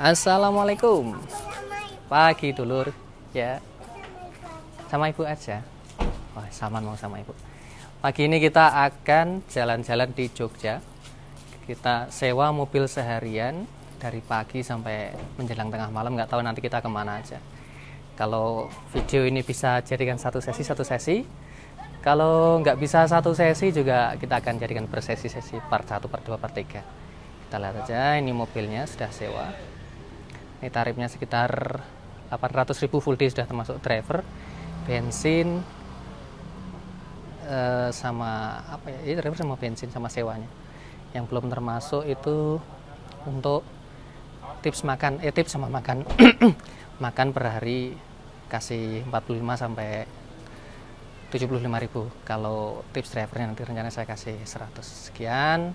Assalamualaikum. Pagi dulur ya. Sama ibu aja. Wah, saman mau sama ibu. Pagi ini kita akan jalan-jalan di Jogja. Kita sewa mobil seharian dari pagi sampai menjelang tengah malam. Nggak tahu nanti kita kemana aja. Kalau video ini bisa jadikan satu sesi. Kalau nggak bisa satu sesi juga kita akan jadikan bersesi-sesi part 1, part 2, part 3. Kita lihat aja, ini mobilnya sudah sewa. Ini tarifnya sekitar 800.000 full day, sudah termasuk driver, bensin, sama apa ya? Ini driver sama bensin sama sewanya. Yang belum termasuk itu untuk tips makan, tips sama makan. Makan per hari kasih 45 sampai 75.000. Kalau tips drivernya nanti rencana saya kasih 100 sekian.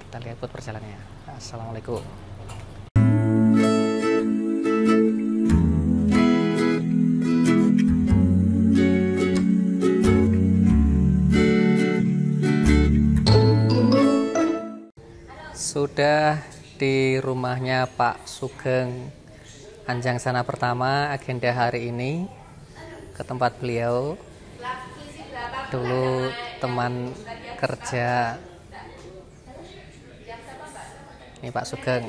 Kita lihat buat perjalanannya. Assalamualaikum. Sudah di rumahnya Pak Sugeng, Anjang Sana Pertama. Agenda hari ini ke tempat beliau. Dulu teman kerja ini Pak Sugeng.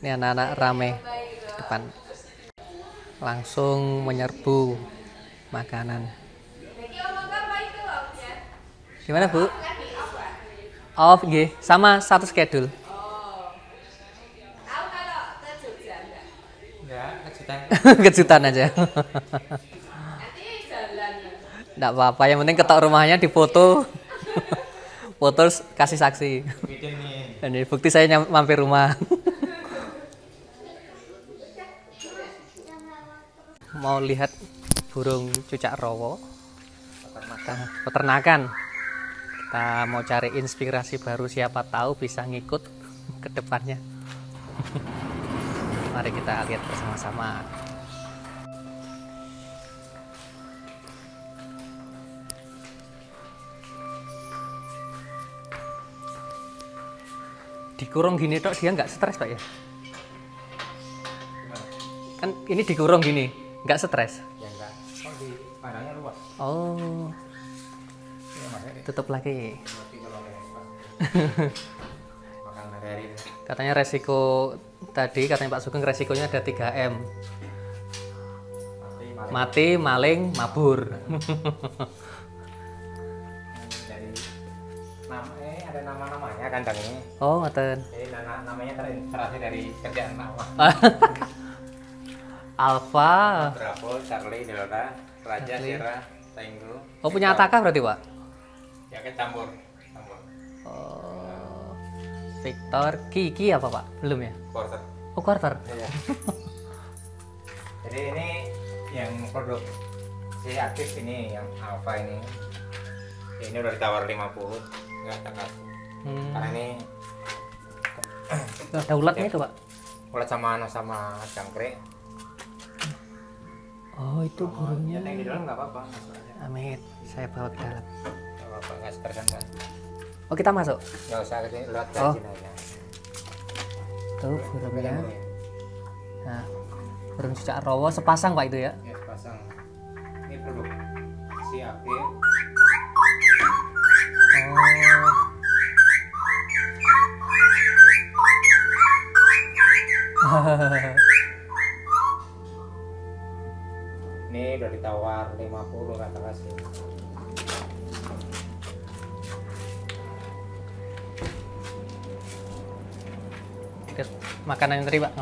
Ini anak-anak rame di depan, langsung menyerbu makanan. Gimana Bu? Off nggih, sama satu schedule. Kejutan aja. Nggak apa-apa, yang penting ketok rumahnya difoto. Foto kasih saksi. Ini bukti saya mampir rumah. Mau lihat burung cucak rowo, peternakan. Kita mau cari inspirasi baru, siapa tahu bisa ngikut ke depannya. Mari kita lihat bersama-sama. Dikurung gini tok dia nggak stres Pak ya? Kan ini dikurung gini, nggak stres? Ya enggak. Oh, di padangnya luas. Oh. Tutup lagi. Katanya resiko tadi, katanya Pak Sugeng, resikonya ada 3M. Mati, maling, mabur. Jadi ada nama-namanya kandang ini. Oh, ngoten. Jadi namanya terinspirasi dari kerjaan nama. Alfa, Bravo, Charlie, Delta, Raja, Sierra, Tango. Oh, punya Ataka berarti, Pak? Ya, kecampur. Oh. Victor, Kiki apa Pak? Belum ya? Quarter. Oh, quarter. Iya. Jadi ini yang produk si aktif ini, yang alpha ini. Ini udah ditawar 50, nggak takut. Karena ini ada ulatnya itu Pak? Ulat sama jangkrik. Oh, itu burungnya. Yang di dalam nggak apa-apa. Amit, saya bawa ke dalam. Nggak apa-apa, nggak setergantung. Oh, kita masuk? Nggak usah, kita lihat kajian aja. Tuh, burungnya. Nah, burung cucak rowo sepasang Pak itu ya? Ya, sepasang. Ini produk si Api. Oh. Ini udah ditawar 50 katakan sih. Makanan yang tadi Pak.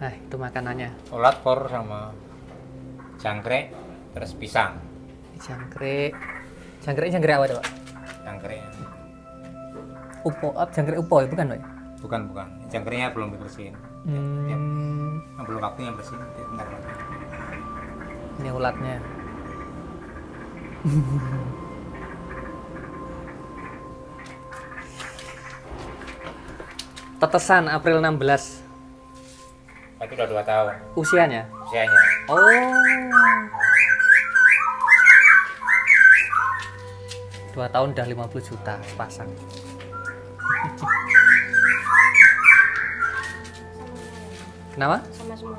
Nah, itu makanannya. Ulat kor sama jangkrik, terus pisang. Jangkrik. Jangkrik apa itu Pak? Jangkrik. Upo, jangkrik upo ya, bukan Pak? Bukan. Jangkriknya belum dibersihin. Ya, belum waktunya bersihin. Bentar lagi. Ini ulatnya. Tetesan April 16. Itu udah 2 tahun. Usianya? 2 tahun udah 50 juta sepasang. Kenapa? Sama semua.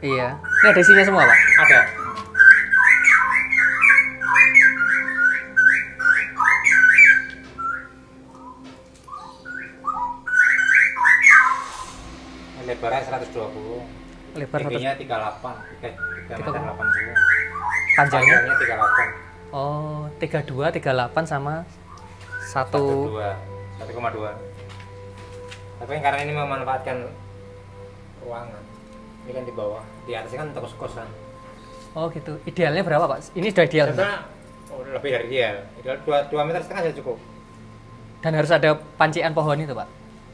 Iya. Ini ada isinya semua, Pak? Ada. Lebarnya 120. Lebar tingginya 38. Panjangnya 38. Oh, 32, 38 sama 1,2. Tapi karena ini memanfaatkan ruangan. Ini kan di bawah, di atasnya kan toko kosan. Oh, gitu. Idealnya berapa, Pak? Ini sudah ideal. Oh, lebih dari ideal. Ideal 2,5 meter sudah cukup. Dan harus ada pancian pohon itu, Pak?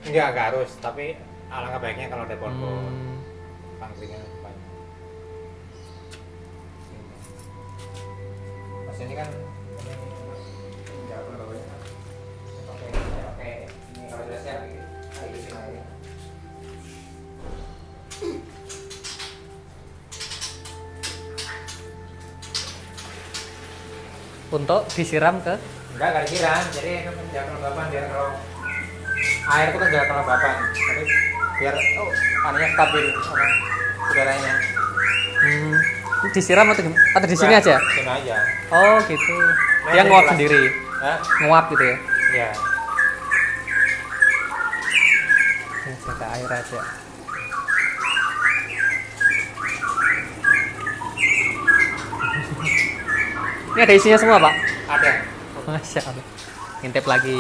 Enggak harus, tapi alangkah baiknya kalau ada pohon-pohon. Pancinya banyak. Ini kan untuk disiram ke? Enggak disiram, jadi itu menjaga kelembapan, biar kalau air itu kan jaga kelembapan, jadi biar anehnya stabil sama udaranya. Disiram atau di sini aja? Di sini aja. Oh gitu. Nah, dia nguap sendiri. Hah? Nguap gitu ya? Iya. Ini jaga air aja. Ini ada isinya semua, Pak? Ada. Masya Allah. Ngintip lagi.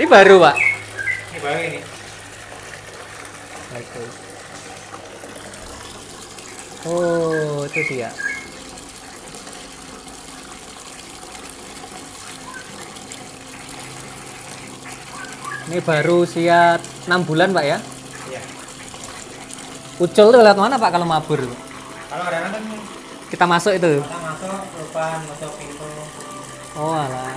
Ini baru, Pak? Ini baru ini. Baik. Oh, itu dia. Ini baru usia 6 bulan, Pak, ya? Iya. Ucul itu lewat mana, Pak, kalau mabur? Kalau kadang-kadang kita masuk itu? Kita masuk, lupa masuk pintu. Oh, alah.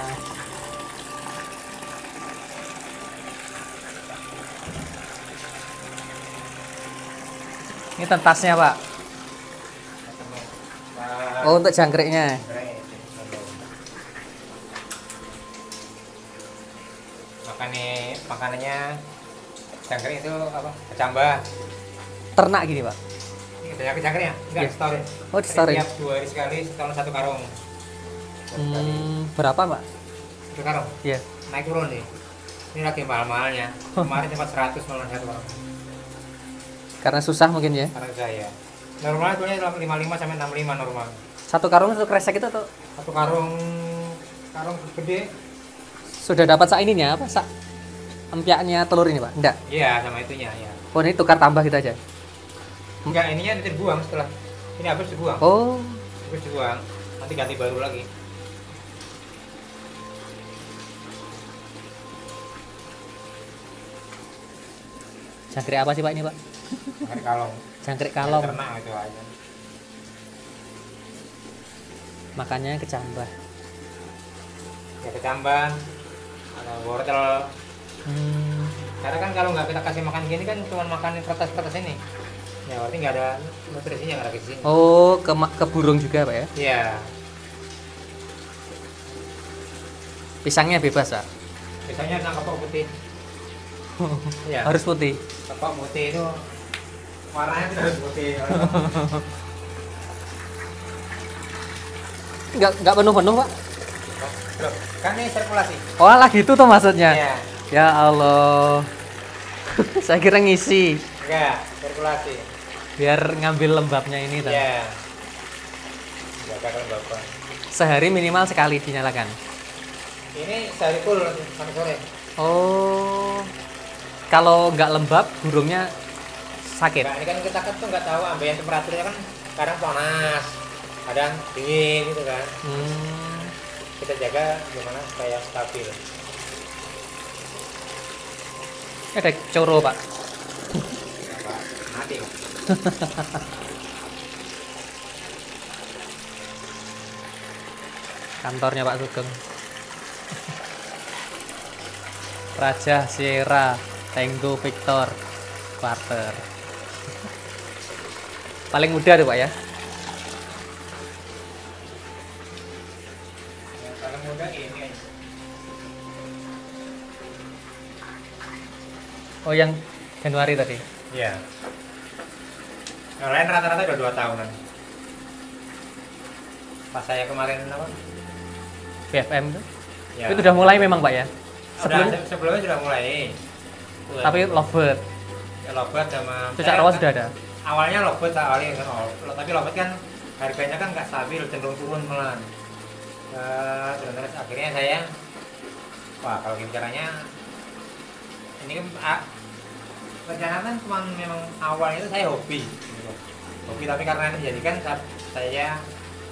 Ini tentasnya, Pak. Oh, untuk jangkriknya. Makanannya jangkrik itu apa? Kecambah. Ternak gini, Pak? Ini banyak jangkriknya? Enggak, yeah. Store. Oh, di store. Tiap 2 hari sekali, setelah 1 karung. Berapa, Pak? 1 karung? Iya. Yeah. Naik turun nih. Ini lagi mahal-mahalnya. Kemarin sempat 100 malah 1 karung. Karena susah mungkin ya? Karena susah, ya. Normalnya itu 55 sampai 65 normal. 1 karung untuk kresek itu atau? 1 karung gede. Sudah dapat sak ininya apa? Sak empyaknya telur ini, Pak? Enggak. Iya, sama itunya ya. Oh, ini tukar tambah gitu aja. Enggak, ininya nanti dibuang setelah ini habis dibuang. Oh. Habis dibuang, nanti ganti baru lagi. Jangkrik apa sih, Pak, ini, Pak? Jangkrik kalong. Jangkrik kalong. Ternak itu aja. Makannya kecambah. Ya kecambah, ada wortel. Karena kan kalau nggak kita kasih makan gini kan cuma makan kertas-kertas ini. Ya berarti nggak ada nutrisinya, nggak ada gizi. Oh, ke burung juga, Pak, ya? Iya. Pisangnya bebas, Pak? Pisangnya nangkep putih. Ya. Harus putih. Kepok putih itu warnanya tidak harus putih. Enggak penuh-penuh, Pak. Loh, kan ini sirkulasi. Oh, lah gitu tuh maksudnya. Ya, ya Allah. Saya kira ngisi. Enggak, sirkulasi. Biar ngambil lembabnya ini, Pak. Iya. Jaga kelembapan. Sehari minimal sekali dinyalakan. Ini sehari full sampai sore. Oh. Kalau nggak lembab, burungnya sakit. Nah, ini kan kita kan tuh nggak tahu ambeien temperaturnya kan kadang panas, kadang dingin gitu kan. Kita jaga gimana supaya stabil. Ada coro, Pak. Mati. Kantornya Pak Sugeng. Raja Sierra. Tango Victor Quarter. Paling mudah tuh Pak ya? Paling mudah ini. Oh yang Januari tadi? Iya. Yang lain rata-rata udah 2 tahunan. Pas saya kemarin apa? BFM tuh? Ya. Itu udah mulai memang Pak ya? Sebelumnya sudah mulai. Tapi lovebird. Ya, lovebird sama Cucak Rowo sudah ada. Awalnya lovebird awalnya kan tapi lovebird kan harganya kan nggak stabil, cenderung turun pelan. Terus akhirnya saya kalau caranya ini kan perjalanan cuma memang awalnya itu saya hobi. Hobi tapi karena dijadikan saya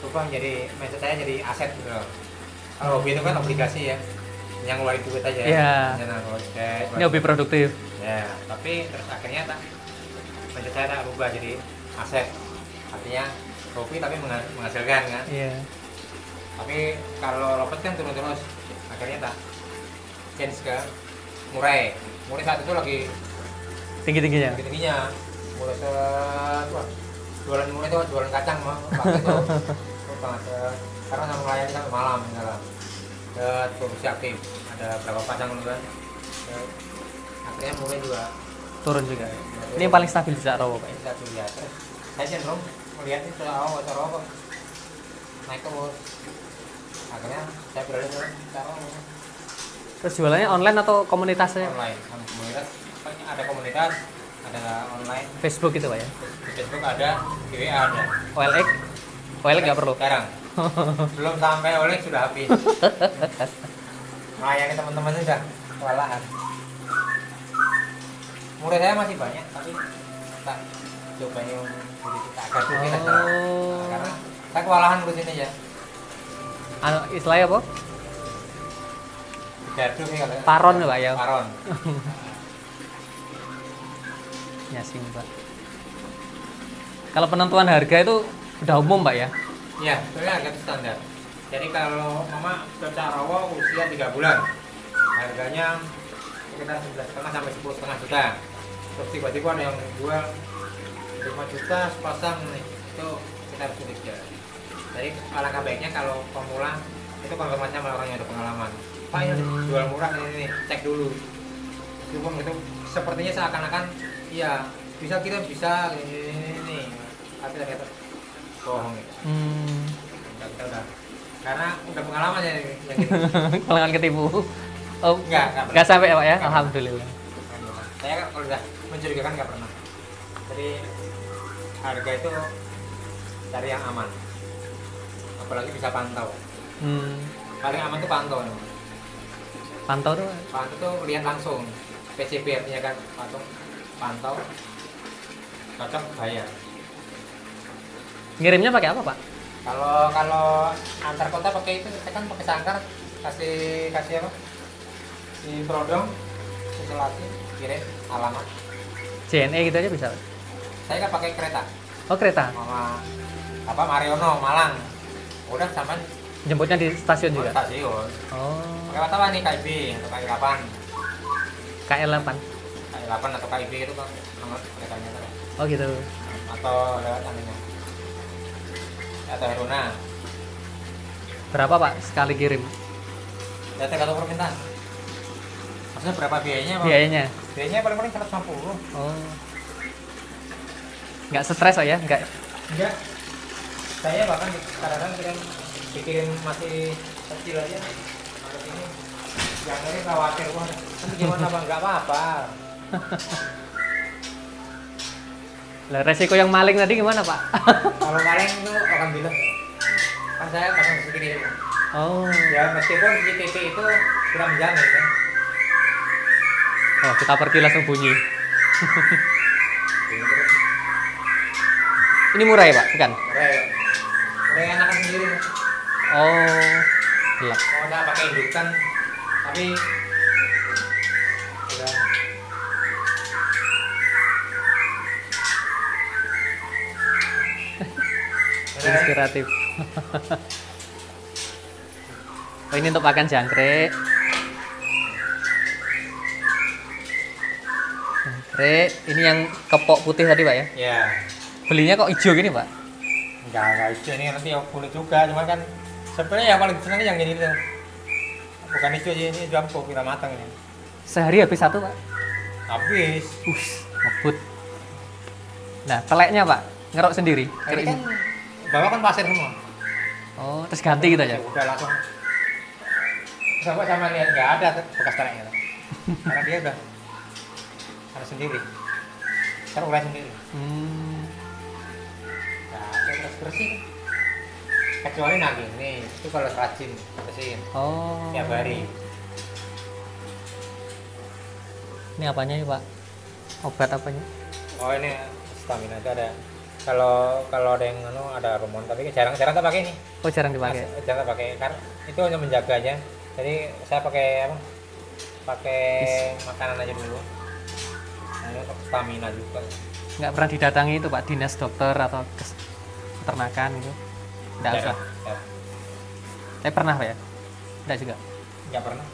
rubah jadi mindset saya jadi aset gitu. Kalau hobi itu kan obligasi ya. Yang ngeluarin duit aja ya. Ini hobi produktif ya, tapi terus akhirnya menurut saya tak berubah jadi aset, artinya hobi tapi menghasilkan kan ya. Tapi kalau lopet kan turun-terus akhirnya tak change ke murai saat itu lagi tinggi-tingginya murai jualan murai itu jualan kacang waktu itu karena sama melayani sampai malam misalnya produksi aktif ada berapa pasang juga akhirnya mulai juga turun juga ya, ini yang paling stabil Cucak Rowo Pak ya. Saya cenderung melihat ini Cucak Rowo naik terus akhirnya saya beralih ke Cucak Rowo. Terus jualannya online atau komunitasnya? Online, ada komunitas, ada online Facebook itu Pak ya? Facebook ada, di WA ada. OLX nggak perlu? Sekarang belum sampai OLX sudah habis. Melayani teman-teman sudah kewalahan. Murid saya masih banyak tapi tak coba yang kita agak mungkin karena saya kewalahan ngurusin aja. Istilahnya apa? Gaduh sih kalau. Paron Pak ya. Paron. Ya sih Pak. Kalau penentuan harga itu udah umum Pak ya? Ya, sebenarnya harga itu standar. Jadi kalau mama Cucak Rowo usia 3 bulan, harganya sekitar 11,5 sampai 10,5 juta. Terus tiba-tiba ada yang jual 5 juta sepasang nih, itu kita harus curiga. Jadi alangkah baiknya kalau pemula itu konfirmasi sama orang yang ada pengalaman. Pak ini jual murah ini cek dulu. Cukup gitu. Sepertinya seakan-akan iya bisa kita bisa ini. Tapi ternyata bohong gitu. Udah. Karena udah pengalaman ya gitu. Pengalaman ketipu. Oh, enggak sampai Pak ya. Alhamdulillah. Saya kalau udah mencurigakan enggak pernah. Jadi harga itu cari yang aman. Apalagi bisa pantau. Paling aman tuh pantau. Pantau tuh lihat langsung. PCB artinya kan pantau. Cocok bayar. Ngirimnya pakai apa Pak? Kalau antar kota pakai itu kita kan pakai sangkar kasih apa? Si prodong, isolasi, kirim alamat. JNE gitu aja bisa. Saya nggak pakai kereta. Oh kereta? Mama apa Mariono Malang. Udah sampai. Jemputnya di stasiun juga. Stasiun. Oh. Pakai apa nih KIB atau KI8? KL8. KI8 atau KIB itu kan nomor keretanya. Oh gitu. Atau lewat anehnya. Atau Heruna. Berapa Pak sekali kirim? Ya tergantung permintaan. Maksudnya berapa biayanya Pak? Biayanya paling-paling 150. Oh. Nggak stres Pak ya? Nggak. Saya bahkan kadang-kadang dikirim masih kecil aja. Harus ini. Yang ini khawatir banget. Tapi gimana Pak? Nggak apa-apa. Lah resiko yang maling tadi gimana Pak? Kalau maling itu alhamdulillah kan saya pasang CCTV. Oh ya meskipun CCTV itu kurang jamin ya. Oh kita pergi langsung bunyi. Ini murai Pak bukan? Murai enakan sendiri. Oh gelap. Kalau nggak pakai indukan tapi inspiratif. Oh, ini untuk pakan jangkrik. Ini yang kepok putih tadi Pak ya? Ya. Belinya kok hijau gini, Pak? Enggak hijau, ini nanti kulit juga, cuman kan sebenarnya yang paling senang yang gini tuh. Bukan hijau, ini hijau ampo, kita matang ini. Sehari habis satu, Pak? Habis. Ngebut. Nah, teleknya, Pak, ngerok sendiri? Ini kan, bawah kan pasir semua. Oh, terus ganti gitu aja? Udah langsung. Terus sama lihat, nggak ada bekas teleknya. Karena dia udah harus sendiri. Kan urai sendiri. Nah, terus bersih. Kecuali nagi ini, itu kalau rajin bersihin. Oh. Tiap hari. Ini apanya ya, Pak? Obat apanya? Oh, ini stamina itu ada. Kalau ada yang anu ada hormon, tapi jarang-jarang tak pakai ini. Oh, jarang dipakai. Jarang tak pakai karena itu hanya menjaganya. Jadi saya pakai apa? Pakai makanan aja dulu. Nah, stamina juga. Nggak pernah didatangi itu, Pak, dinas dokter atau peternakan gitu? Nggak usah. Tapi pernah, Pak, ya? Nggak juga? Nggak pernah.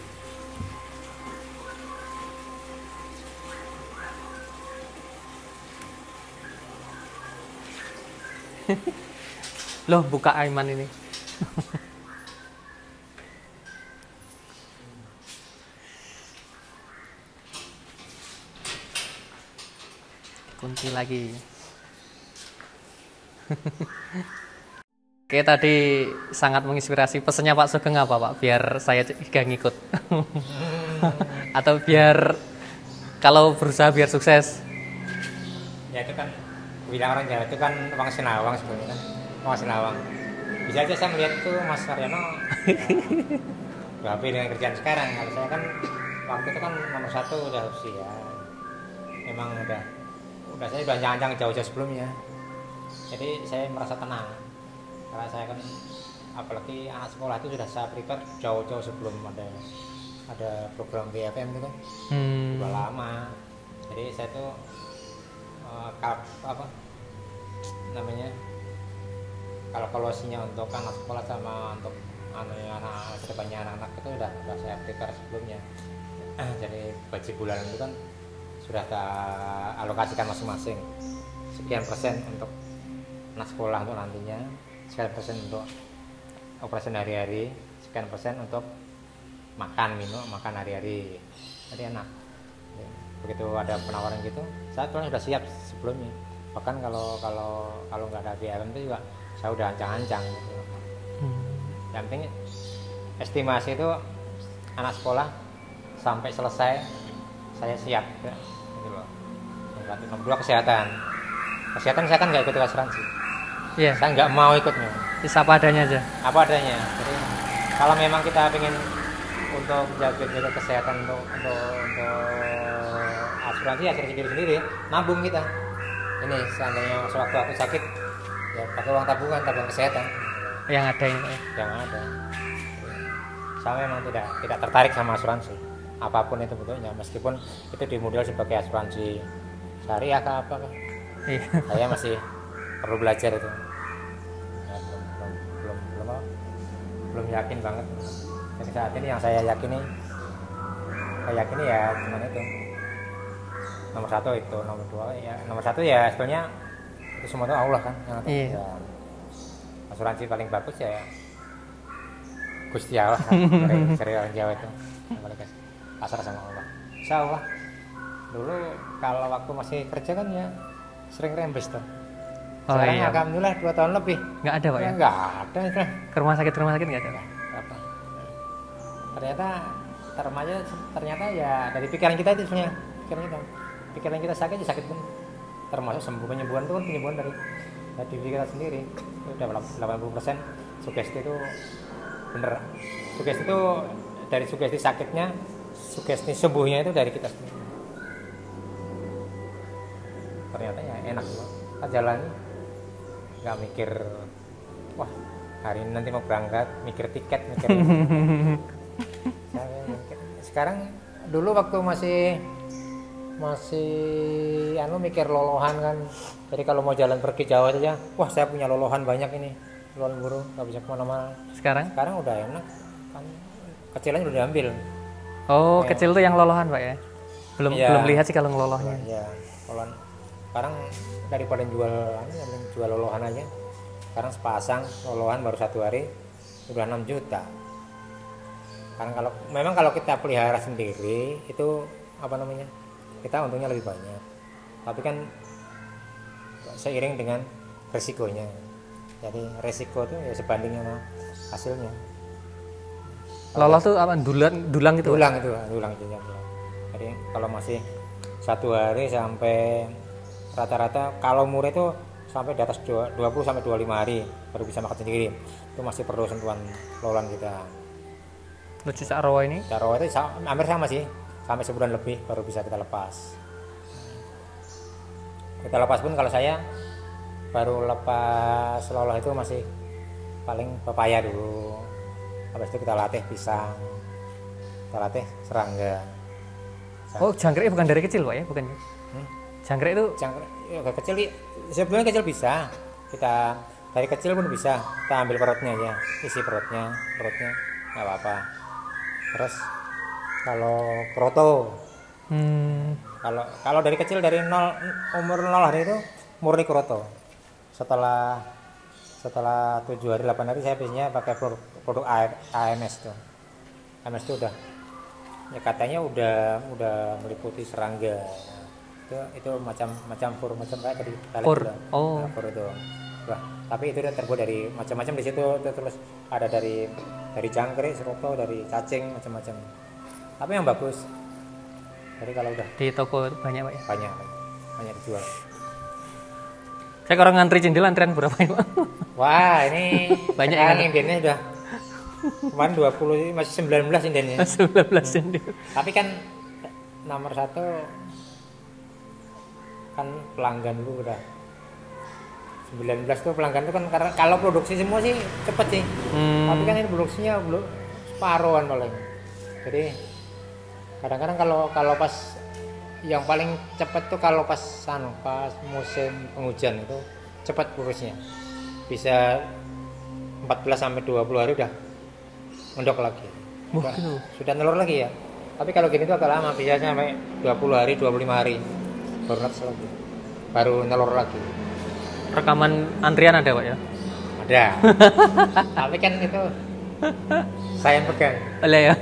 Loh, buka Aiman ini. Kunci lagi. Oke, tadi sangat menginspirasi. Pesannya Pak Sugeng apa, Pak? Biar saya juga ngikut. Atau biar kalau berusaha biar sukses. Ya itu kan bilang orang Jawa itu kan uang sinawang sebenarnya kan. Uang sinawang. Bisa aja saya melihat itu Mas Haryono ya, berapa dengan kerjaan sekarang. Kalau saya kan waktu itu kan nomor satu udah usia. Memang udah saya banyak-banyak jauh-jauh sebelumnya. Jadi saya merasa tenang. Karena saya kan apalagi anak sekolah itu sudah saya prepare jauh-jauh sebelum ada program BFM itu kan. Sudah lama. Jadi saya tuh apa namanya kalkulasinya untuk anak sekolah sama untuk anak-anak kedepannya anak-anak itu udah saya prepare sebelumnya. Jadi budget bulanan itu kan sudah kita alokasikan masing-masing sekian persen untuk anak sekolah untuk nantinya, sekian persen untuk operasi hari-hari, sekian persen untuk makan hari-hari. Jadi enak. Begitu ada penawaran gitu, saya tuh sudah siap sebelumnya. Bahkan kalau nggak ada BLM itu juga saya udah ancang-ancang gitu. Yang penting estimasi itu anak sekolah sampai selesai saya siap gitu loh. Nomor dua kesehatan saya kan nggak ikut asuransi. Iya. Saya nggak mau ikutnya. Bisa apa adanya aja. Apa adanya. Jadi kalau memang kita pengen untuk jaga kesehatan untuk asuransi ya sendiri nabung kita. Ini seandainya sewaktu aku sakit ya pakai uang tabungan kesehatan yang ada ini. Yang ada. Saya memang tidak tertarik sama asuransi apapun itu bentuknya, meskipun itu dimodal sebagai asuransi syariah apa. Iya. Saya masih perlu belajar itu. Ya, belum yakin banget. Jadi saat ini yang saya yakini ya cuman itu. Nomor satu itu, nomor dua ya. Nomor satu ya sebenarnya itu semua itu Allah kan. Iya. Ya, asuransi paling bagus ya Gusti Allah. Cari orang Jawa itu. Pasar sama Allah. Insya Allah. Dulu kalau waktu masih kerja kan ya sering rembes tuh. Oh, sekarang iya. Alhamdulillah 2 tahun lebih. Nggak ada, Pak ya? Nggak ada. Kan. Ke rumah sakit nggak ada. Ternyata ya dari pikiran kita itu sebenarnya pikiran kita sakit pun termasuk sembuh. Penyembuhan itu kan penyembuhan dari diri kita sendiri. Itu udah 80% sugesti itu bener. Sugesti itu dari sugesti sakitnya, sugesti sembuhnya itu dari kita sendiri. Ternyata ya enak loh. Kita jalani nggak mikir wah hari ini nanti mau berangkat mikir tiket mikir sekarang. Dulu waktu masih mikir lolohan kan. Jadi kalau mau jalan pergi jauh aja, wah saya punya lolohan banyak ini, lolohan burung nggak bisa kemana-mana. Sekarang udah enak kan, kecilan udah diambil. Oh ya. Kecil tuh yang lolohan, Pak ya? Belum lihat sih kalau ngelolohnya ya. Sekarang daripada jual lolohan aja, sekarang sepasang lolohan baru satu hari sudah 6 juta. Karena kalau memang kalau kita pelihara sendiri itu apa namanya, kita untungnya lebih banyak, tapi kan seiring dengan resikonya. Jadi resiko itu ya sebanding sama hasilnya. Loloh tuh apa, dulang itu? Dulang itu, dulang juga. Jadi kalau masih satu hari sampai rata-rata kalau murai itu sampai di atas 20 sampai 25 hari baru bisa makan sendiri. Itu masih perlu sentuhan lolohan kita. Cucak Rowo ini? Cucak Rowo itu hampir sama sih, sampai sebulan lebih baru bisa kita lepas. Kita lepas pun kalau saya baru lepas loloh itu masih paling pepaya dulu. Habis itu kita latih pisang, kita latih serangga. Oh, jangkriknya bukan dari kecil Pak ya? Bukan? Jangkrik itu? Jangkrik, ya, kecil, sebetulnya kecil bisa. Kita dari kecil pun bisa, kita ambil perutnya aja, isi perutnya nggak apa-apa. Terus kalau kroto, kalau dari kecil dari umur 0 hari itu murni kroto. Setelah 7 hari 8 hari saya biasanya pakai produk AMS tuh. AMS itu udah ya katanya udah meliputi serangga. Itu macam kayak tadi fur. Oh. Nah, fur itu. Wah, tapi itu udah terbuat dari macam-macam di situ, terus ada dari jangkrik, seroto, dari cacing, macam-macam. Tapi yang bagus. Jadi kalau udah di toko banyak Pak ya? Banyak dijual. Saya kalau ngantri cendil antrian berapa ini Pak? Wah, ini banyak yang indennya sudah. Kemarin 20, masih 19 indennya. 19 cendil. Tapi kan nomor 1 kan pelanggan dulu udah. 19 tuh pelanggan tuh kan, karena kalau produksi semua sih cepet sih, tapi kan ini produksinya belum separuhan paling. Jadi kadang-kadang kalau pas yang paling cepet tuh kalau pas musim penghujan itu cepet produksinya, bisa 14 sampai 20 hari udah mendok lagi. Sudah telur lagi ya. Tapi kalau gini tuh agak lama, biasanya sampai 20 hari, 25 hari baru netes lagi. Baru telur lagi. Rekaman antrian ada Pak ya? Ada. Tapi kan itu saya yang pegang. Oleh ya.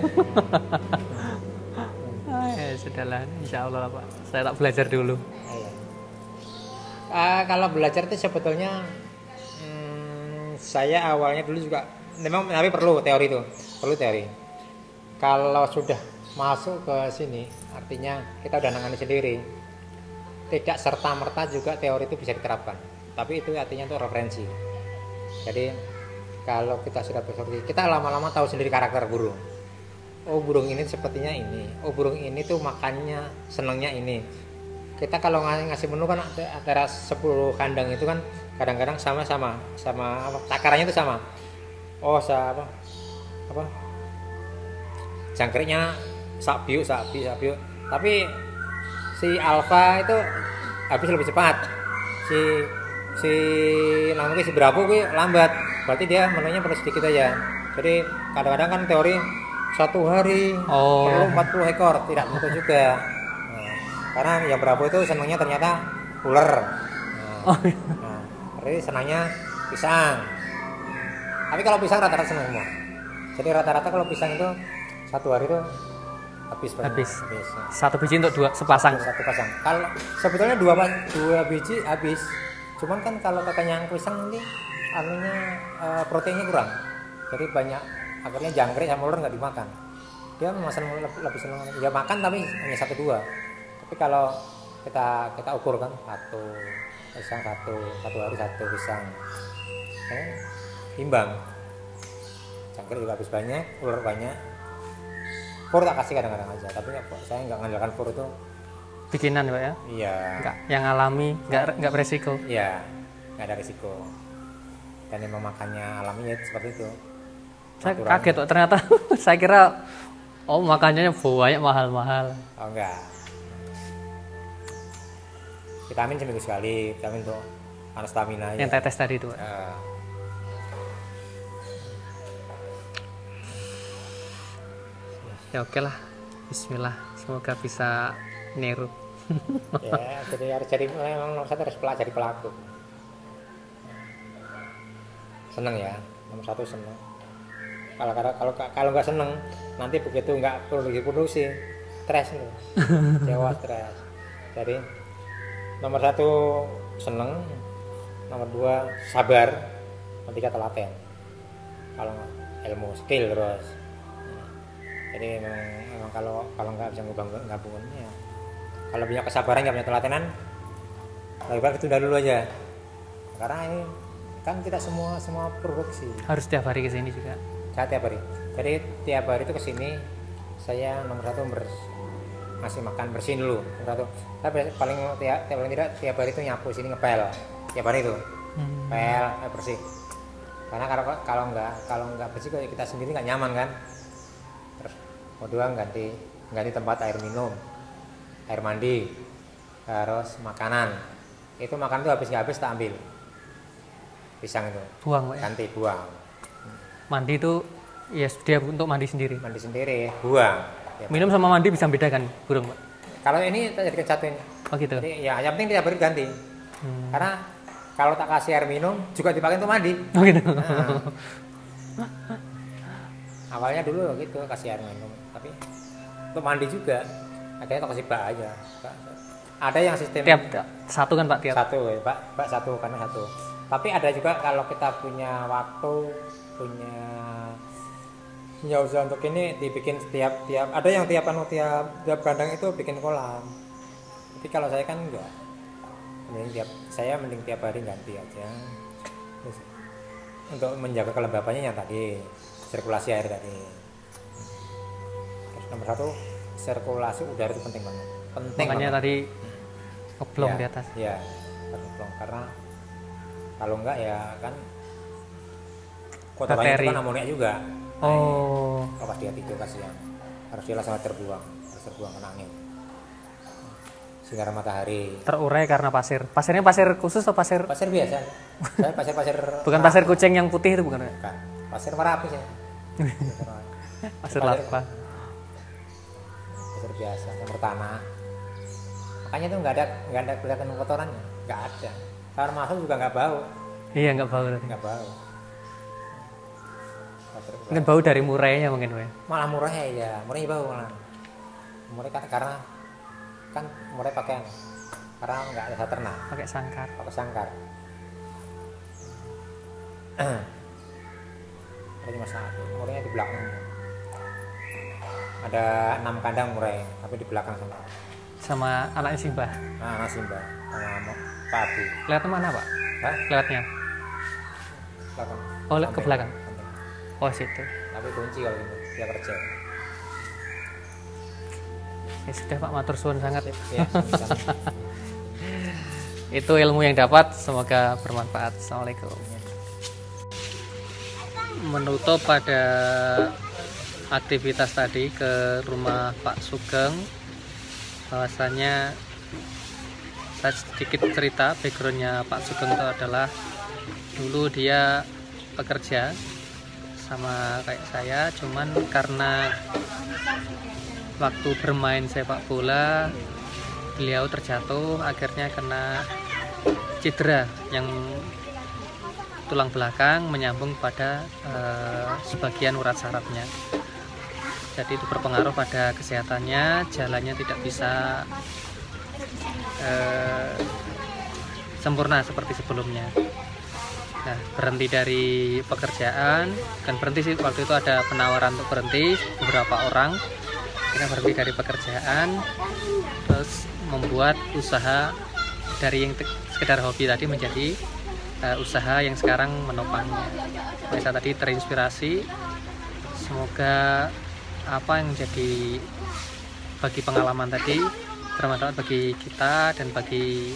Ya sudahlah, insyaallah Pak. Saya tak belajar dulu. Kalau belajar itu sebetulnya saya awalnya dulu juga memang, tapi perlu teori itu. Perlu teori. Kalau sudah masuk ke sini artinya kita udah nangani sendiri. Tidak serta-merta juga teori itu bisa diterapkan. Tapi itu artinya itu referensi. Jadi kalau kita sudah berseperti, kita lama-lama tahu sendiri karakter burung. Oh, burung ini sepertinya ini. Oh, burung ini tuh makannya senangnya ini. Kita kalau ngasih menu kan antara 10 kandang itu kan kadang-kadang sama takarannya itu sama. Oh, apa? Jangkriknya sabiu. Tapi si alfa itu habis lebih cepat. Si berapa gue lambat, berarti dia menunya perlu sedikit aja. Jadi kadang-kadang kan teori satu hari perlu 40 ekor, tidak tentu juga. Nah, karena yang berapa itu senangnya ternyata ular. Jadi senangnya pisang. Tapi kalau pisang rata-rata senang semua. Jadi rata-rata kalau pisang itu satu hari itu habis. Satu biji untuk dua sepasang. Satu pasang. Kalau sebetulnya dua biji habis. Cuman kan kalau kakaknya pisang ini anunya proteinnya kurang, jadi banyak akhirnya jangkrik sama ular nggak dimakan. Dia memasak lebih senang dia makan, tapi hanya 1-2. Tapi kalau kita ukur kan satu hari satu pisang, imbang. Jangkrik juga habis banyak, ular banyak. Pur tak kasih kadang-kadang aja, tapi saya nggak ngandalkan pur itu. Bikinan Pak ya? Iya. Yang alami, nggak beresiko. Iya, nggak ada resiko. Dan yang memakannya alami ya seperti itu. Saya kaget Pak, ternyata saya kira makannya banyak mahal-mahal. Oh enggak. Vitamin seminggu sekali, vitamin untuk stamina. Yang ya. Tetes tadi itu Pak. Ya oke lah, bismillah, semoga bisa niru. Ya, jadi harus jadi, memang nomor satu harus pelajari pelaku. Seneng ya, nomor satu seneng. Kalau nggak seneng, nanti begitu nggak produksi, stres nih, Jawa stres. Jadi nomor satu seneng, nomor dua sabar, nomor tiga telaten. Kalau ilmu skill terus. Jadi memang kalau nggak bisa gabungan ya. Kalau punya kesabaran nggak punya telatenan, lebih baik itu dulu aja. Karena ini kan tidak semua produksi. Harus tiap hari kesini juga. Saya tiap hari. Jadi tiap hari itu kesini saya nomor satu masih makan bersihin dulu nomor satu. Tapi paling tidak tiap hari itu nyapu sini ngepel. Tiap hari itu pel bersih. Karena kalau nggak bersih kok kita sendiri nggak nyaman kan. Terus kedua ganti tempat air minum, air mandi, terus makanan. Itu makanan itu habis nggak habis tak ambil. Pisang itu. Buang. Ganti buang. Mandi itu ya dia untuk mandi sendiri. Mandi sendiri, buang. Ya, minum sama mandi bisa bedakan, burung Pak? Kalau ini jadi satu ini. Oh gitu. Jadi, ya yang penting tidak baru ganti. Karena kalau tak kasih air minum juga dipakai untuk mandi. Oh gitu. Nah, awalnya dulu gitu kasih air minum, tapi untuk mandi juga. Akhirnya tak kasih bak aja. Ada yang sistem tiap satu kan Pak tiap. Satu, ya, Pak satu karena satu. Tapi ada juga kalau kita punya waktu punya usaha untuk ini dibikin tiap ada yang tiap kandang itu bikin kolam. Tapi kalau saya kan enggak. Mending tiap hari ganti aja. Terus, untuk menjaga kelembapannya yang tadi sirkulasi air tadi. Terus nomor satu sirkulasi udara itu penting banget. Makanya tadi keblong ya, di atas. Iya, keblong karena kalau enggak ya kan kotorannya itu kan amonia juga. Oh. Kalau pas dia tidur kasihan. Harus dia langsung terbuang kena angin. Sinar matahari. Terurai karena pasir. Pasirnya pasir khusus atau pasir? Pasir biasa. Saya pasir. Bukan merapi. Pasir kucing yang putih itu bukan? Bukan. Pasir Merapi ya. Pasir lava. Pasir biasa, campur tanah. Makanya tuh nggak ada kelihatan kotorannya, nggak ada. Kalau masuk juga nggak bau. Iya nggak bau. Nggak bau. Mungkin bau dari murainya mungkin ya? Malah murainya ya, murainya bau malah. Murai karena kan murai pakaian, karena nggak ada ternak. Pakai sangkar. Ada masalah, murainya di belakang. Ada 6 kandang murai, tapi di belakang sana. Sama anaknya Simbah. Anak Simbah, sama Pak Abi. Lihat mana Pak? Hah? Lihatnya? Belakang. Oh, lihat ke belakang. Oh situ. Tapi kunci kalau gitu, dia kerja. Ya sudah Pak, matur suwun sangat. Ya, itu ilmu yang dapat, semoga bermanfaat. Assalamualaikum. Menutup pada aktivitas tadi ke rumah Pak Sugeng, bahwasanya saya sedikit cerita backgroundnya Pak Sugeng itu adalah dulu dia pekerja sama kayak saya, cuman karena waktu bermain sepak bola beliau terjatuh, akhirnya kena cedera yang tulang belakang menyambung pada sebagian urat sarafnya. Jadi itu berpengaruh pada kesehatannya, jalannya tidak bisa sempurna seperti sebelumnya. Nah, berhenti dari pekerjaan, kan berhenti sih, waktu itu ada penawaran untuk berhenti beberapa orang. Kita berhenti dari pekerjaan, terus membuat usaha dari yang sekedar hobi tadi menjadi usaha yang sekarang menopangnya. Saya tadi terinspirasi, semoga apa yang jadi bagi pengalaman tadi bermanfaat bagi kita dan bagi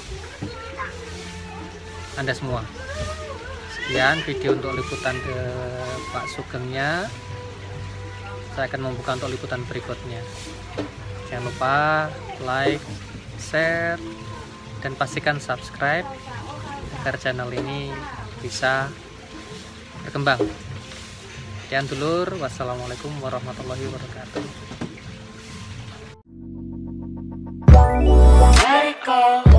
Anda semua. Sekian video untuk liputan ke Pak Sugengnya. Saya akan membuka untuk liputan berikutnya. Jangan lupa like, share, dan pastikan subscribe agar channel ini bisa berkembang. Sekian dulur, wassalamualaikum warahmatullahi wabarakatuh. Kakak.